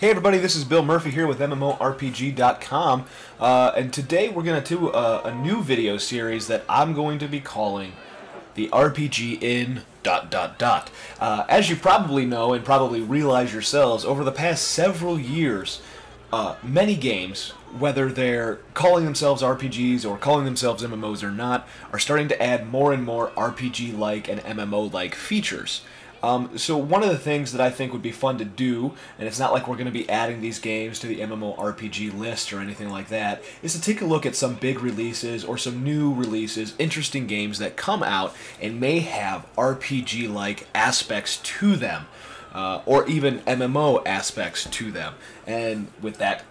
Hey everybody, this is Bill Murphy here with MMORPG.com, and today we're going to do a new video series that I'm going to be calling the RPG in ... As you probably know and probably realize yourselves, over the past several years, many games, whether they're calling themselves RPGs or calling themselves MMOs or not, are starting to add more and more RPG-like and MMO-like features. So one of the things that I think would be fun to do, and it's not like we're going to be adding these games to the MMORPG list or anything like that, is to take a look at some big releases or some new releases, interesting games that come out and may have RPG-like aspects to them, or even MMO aspects to them. And with that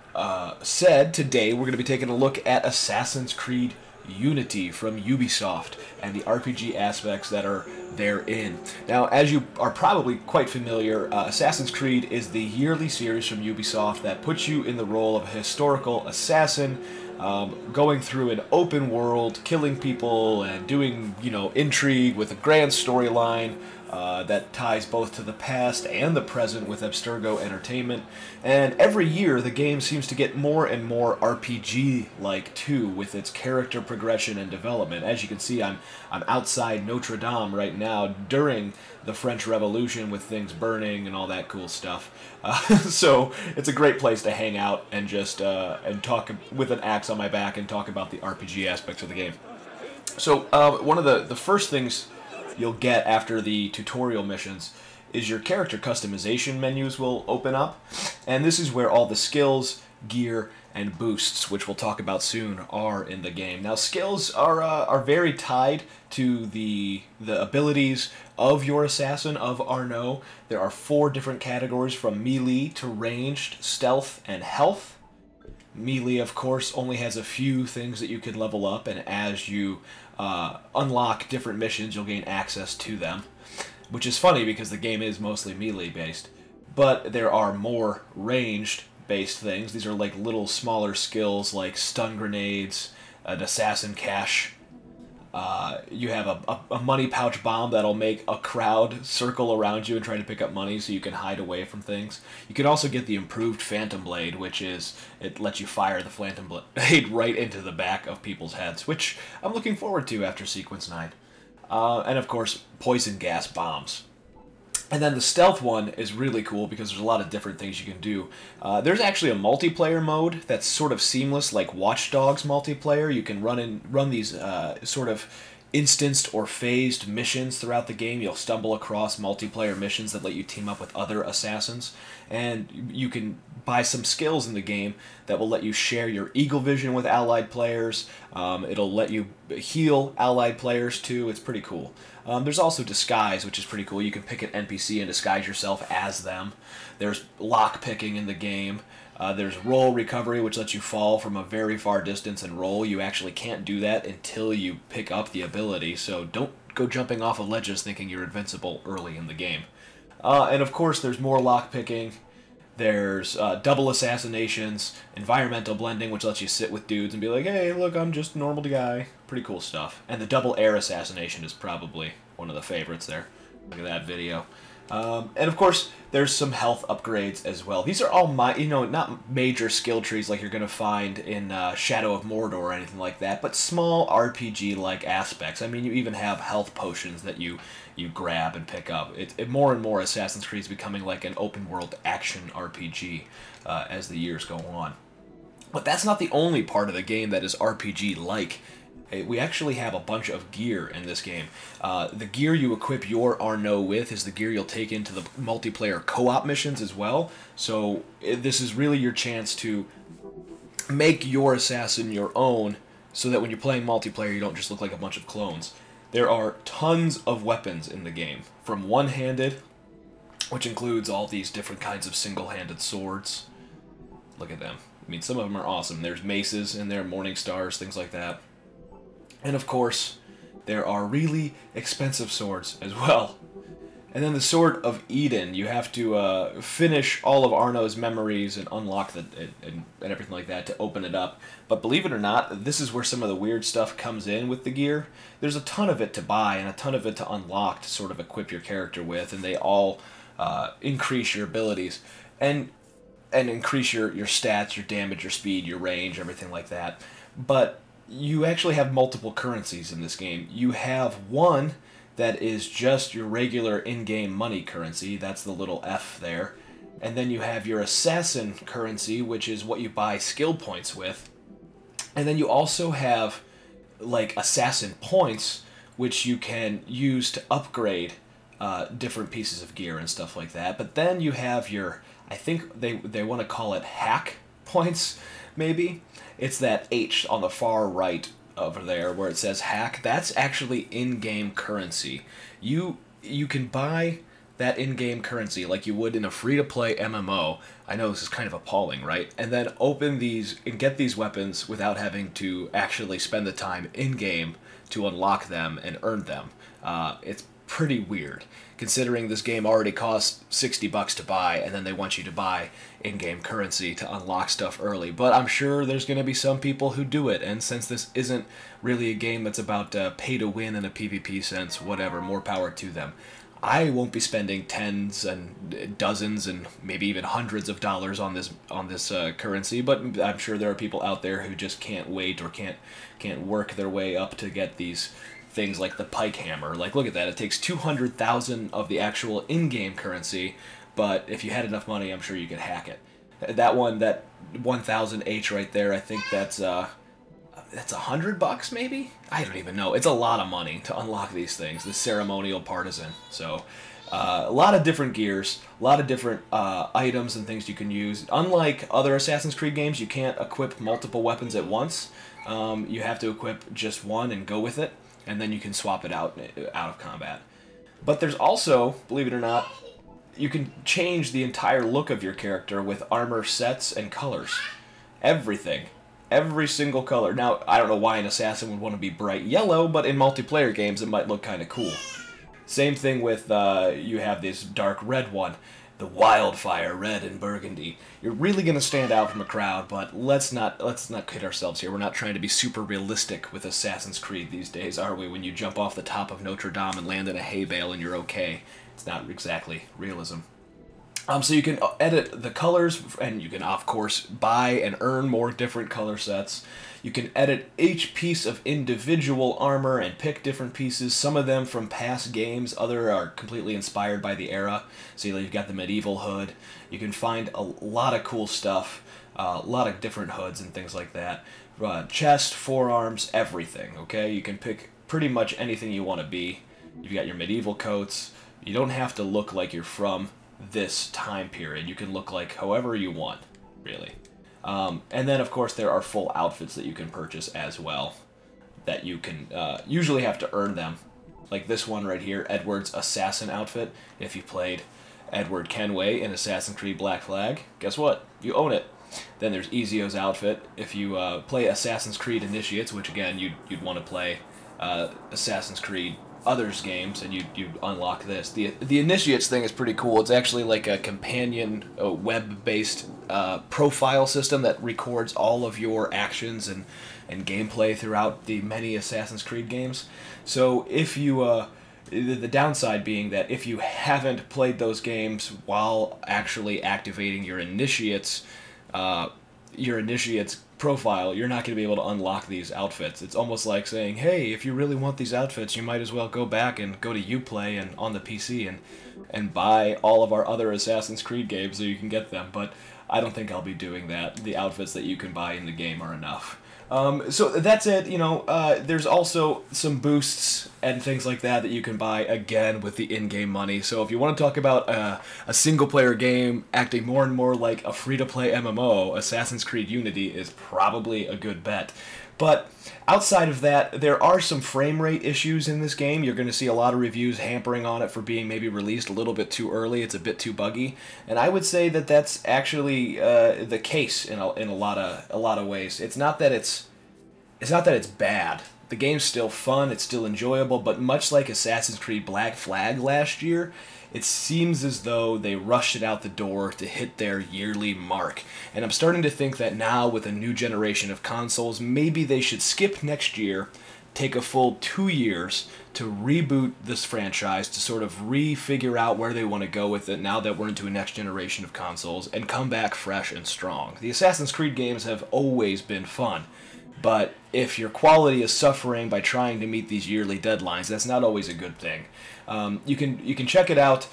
said, today we're going to be taking a look at Assassin's Creed Unity from Ubisoft and the RPG aspects that are therein. Now, as you are probably quite familiar, Assassin's Creed is the yearly series from Ubisoft that puts you in the role of a historical assassin, going through an open world, killing people and doing, you know, intrigue with a grand storyline that ties both to the past and the present with Abstergo Entertainment. And every year the game seems to get more and more RPG-like too, with its character progression and development. As you can see, I'm outside Notre Dame right now during the French Revolution, with things burning and all that cool stuff. So it's a great place to hang out and just talk with an axe on my back and talk about the RPG aspects of the game. So one of the first things you'll get after the tutorial missions is your character customization menus will open up, and this is where all the skills, gear, and boosts, which we'll talk about soon, are in the game. Now, skills are very tied to the abilities of your assassin, of Arno. There are 4 different categories, from melee to ranged, stealth, and health. Melee, of course, only has a few things that you can level up, and as you unlock different missions, you'll gain access to them. Which is funny because the game is mostly melee-based. But there are more ranged-based things. These are like little smaller skills like stun grenades, an assassin cache. You have a money pouch bomb that'll make a crowd circle around you and try to pick up money so you can hide away from things. You can also get the improved phantom blade, which is, it lets you fire the phantom blade right into the back of people's heads, which I'm looking forward to after Sequence 9. And of course, poison gas bombs. And then the stealth one is really cool because there's a lot of different things you can do. There's actually a multiplayer mode that's sort of seamless, like Watch Dogs multiplayer. You can run these sort of instanced or phased missions throughout the game. You'll stumble across multiplayer missions that let you team up with other assassins. And you can buy some skills in the game that will let you share your Eagle vision with allied players. It'll let you heal allied players too. It's pretty cool. There's also disguise, which is pretty cool. You can pick an NPC and disguise yourself as them. There's lock picking in the game. There's roll recovery, which lets you fall from a very far distance and roll. You actually can't do that until you pick up the ability, so don't go jumping off of ledges thinking you're invincible early in the game. And of course, there's more lockpicking. There's double assassinations, environmental blending, which lets you sit with dudes and be like, hey, look, I'm just a normal guy. Pretty cool stuff. And the double air assassination is probably one of the favorites there. Look at that video. And of course, there's some health upgrades as well. These are all not major skill trees like you're going to find in Shadow of Mordor or anything like that, but small RPG-like aspects. I mean, you even have health potions that you grab and pick up. More and more, Assassin's Creed is becoming like an open-world action RPG as the years go on. But that's not the only part of the game that is RPG-like. We actually have a bunch of gear in this game. The gear you equip your Arno with is the gear you'll take into the multiplayer co-op missions as well. So this is really your chance to make your assassin your own, so that when you're playing multiplayer, you don't just look like a bunch of clones. There are tons of weapons in the game, from one-handed, which includes all these different kinds of single-handed swords. Look at them. I mean, some of them are awesome. There's maces in there, morning stars, things like that. And of course, there are really expensive swords as well. And then the Sword of Eden. You have to finish all of Arno's memories and unlock and everything like that to open it up. But believe it or not, this is where some of the weird stuff comes in with the gear. There's a ton of it to buy and a ton of it to unlock to sort of equip your character with, and they all increase your abilities. And and increase your stats, your damage, your speed, your range, everything like that. But you actually have multiple currencies in this game. You have one that is just your regular in-game money currency. That's the little F there. And then you have your assassin currency, which is what you buy skill points with. And then you also have, like, assassin points, which you can use to upgrade different pieces of gear and stuff like that. But then you have your, I think they want to call it hack points, maybe? It's that H on the far right over there where it says hack. That's actually in-game currency. You can buy that in-game currency like you would in a free-to-play MMO. I know this is kind of appalling, right? And then open these and get these weapons without having to actually spend the time in-game to unlock them and earn them. It's pretty weird, considering this game already costs $60 to buy, and then they want you to buy in-game currency to unlock stuff early. But I'm sure there's going to be some people who do it, and since this isn't really a game that's about pay to win in a PvP sense, whatever, more power to them. I won't be spending tens and dozens and maybe even hundreds of dollars on this currency, but I'm sure there are people out there who just can't wait or can't work their way up to get these things like the pike hammer. Like, look at that. It takes 200,000 of the actual in-game currency, but if you had enough money, I'm sure you could hack it. That one, that 1,000 H right there, I think that's $100 maybe? I don't even know. It's a lot of money to unlock these things, the ceremonial partisan. So a lot of different gears, a lot of different items and things you can use. Unlike other Assassin's Creed games, you can't equip multiple weapons at once. You have to equip just one and go with it, and then you can swap it out of combat. But there's also, believe it or not, you can change the entire look of your character with armor sets and colors. Everything. Every single color. Now, I don't know why an assassin would want to be bright yellow, but in multiplayer games it might look kind of cool. Same thing with, you have this dark red one, the wildfire red and burgundy. You're really going to stand out from a crowd, but let's not kid ourselves here. We're not trying to be super realistic with Assassin's Creed these days, are we? When you jump off the top of Notre Dame and land in a hay bale and you're okay. It's not exactly realism. So you can edit the colors, and you can, of course, buy and earn more different color sets. You can edit each piece of individual armor and pick different pieces, some of them from past games, other are completely inspired by the era. So you've got the medieval hood. You can find a lot of cool stuff, a lot of different hoods and things like that. Chest, forearms, everything, okay? You can pick pretty much anything you want to be. You've got your medieval coats. You don't have to look like you're from this time period. You can look like however you want, really. And then, of course, there are full outfits that you can purchase as well, that you can usually have to earn them. Like this one right here, Edward's assassin outfit. If you played Edward Kenway in Assassin's Creed Black Flag, guess what? You own it. Then there's Ezio's outfit. If you play Assassin's Creed Initiates, which, again, you'd want to play Assassin's Creed others games, and you unlock this. The Initiates thing is pretty cool. It's actually like a companion web-based profile system that records all of your actions and gameplay throughout the many Assassin's Creed games. So if you the downside being that if you haven't played those games while actually activating your Initiates profile, you're not going to be able to unlock these outfits. It's almost like saying, hey, if you really want these outfits, you might as well go back and go to Uplay and on the PC and buy all of our other Assassin's Creed games so you can get them. But I don't think I'll be doing that. The outfits that you can buy in the game are enough. So that's it. You know, there's also some boosts and things like that that you can buy, again, with the in-game money. So if you want to talk about a single-player game acting more and more like a free-to-play MMO, Assassin's Creed Unity is probably a good bet. But outside of that, there are some frame rate issues in this game. You're going to see a lot of reviews hampering on it for being maybe released a little bit too early. It's a bit too buggy, and I would say that that's actually the case in a lot of ways. It's not that it's bad. The game's still fun. It's still enjoyable. But much like Assassin's Creed Black Flag last year, it seems as though they rushed it out the door to hit their yearly mark. And I'm starting to think that now, with a new generation of consoles, maybe they should skip next year, take a full 2 years to reboot this franchise, to sort of refigure out where they want to go with it now that we're into a next generation of consoles, and come back fresh and strong. The Assassin's Creed games have always been fun, but if your quality is suffering by trying to meet these yearly deadlines, that's not always a good thing. You can check it out.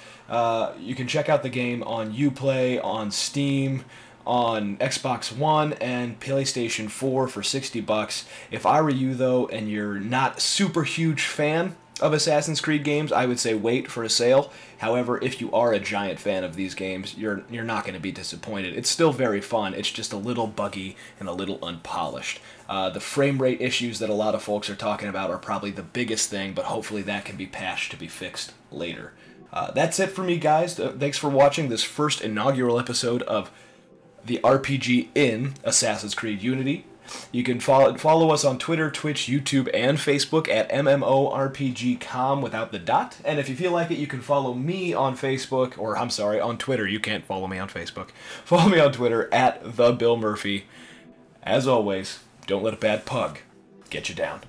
You can check out the game on Uplay, on Steam, on Xbox One and PlayStation 4 for $60. If I were you, though, and you're not a super huge fan of Assassin's Creed games, I would say wait for a sale. However, if you are a giant fan of these games, you're not going to be disappointed. It's still very fun. It's just a little buggy and a little unpolished. The frame rate issues that a lot of folks are talking about are probably the biggest thing, but hopefully that can be patched to be fixed later. That's it for me, guys. Thanks for watching this first inaugural episode of the RPG in Assassin's Creed Unity. You can follow us on Twitter, Twitch, YouTube, and Facebook at MMORPG.com without the dot. And if you feel like it, you can follow me on Facebook, or I'm sorry, on Twitter. You can't follow me on Facebook. Follow me on Twitter at TheBillMurphy. As always, don't let a bad pug get you down.